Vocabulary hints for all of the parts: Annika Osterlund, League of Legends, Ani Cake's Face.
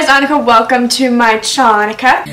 guys, Annika, welcome to my Chanika.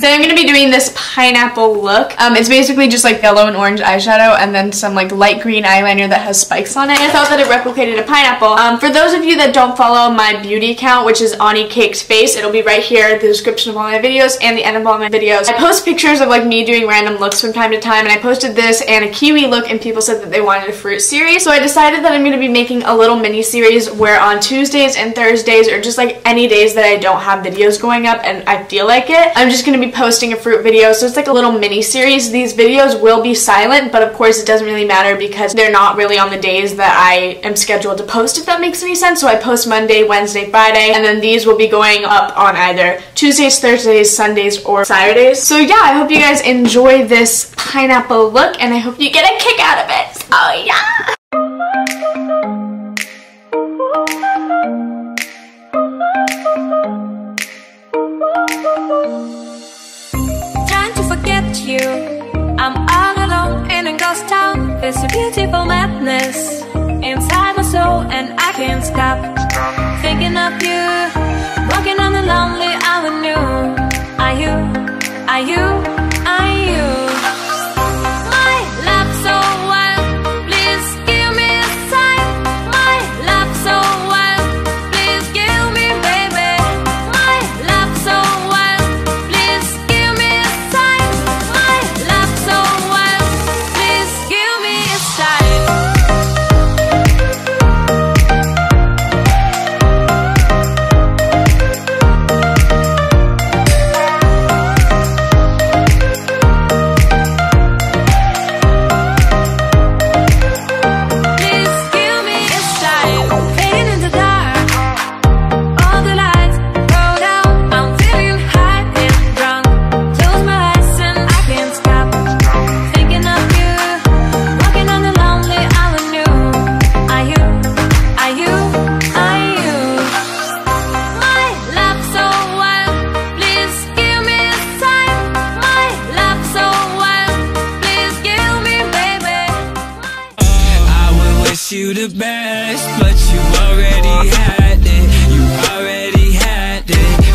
So I'm going to be doing this pineapple look. It's basically just like yellow and orange eyeshadow and then some like light green eyeliner that has spikes on it. I thought that it replicated a pineapple. For those of you that don't follow my beauty account, which is Ani Cake's Face, it'll be right here in the description of all my videos and the end of all my videos. I post pictures of like me doing random looks from time to time, and I posted this and a kiwi look and people said that they wanted a fruit series. So I decided that I'm going to be making a little mini series where on Tuesdays and Thursdays, or just like any days that I don't have videos going up and I feel like it, I'm just going to be posting a fruit video. So it's like a little mini series. These videos will be silent, but of course it doesn't really matter because they're not really on the days that I am scheduled to post, if that makes any sense. So I post Monday, Wednesday, Friday, and then these will be going up on either Tuesdays, Thursdays, Sundays, or Saturdays. So yeah, I hope you guys enjoy this pineapple look and I hope you get a kick out of it. Oh yeah! You. I'm all alone in a ghost town. There's a beautiful madness inside my soul, and I can't stop thinking of you. Walking on the lonely avenue. Are you? Are you? Are you? My love so wild, please give me a sign. My love so wild, please give me, baby. My love so wild, please give me a sign. You the best, but you already had it. You already had it.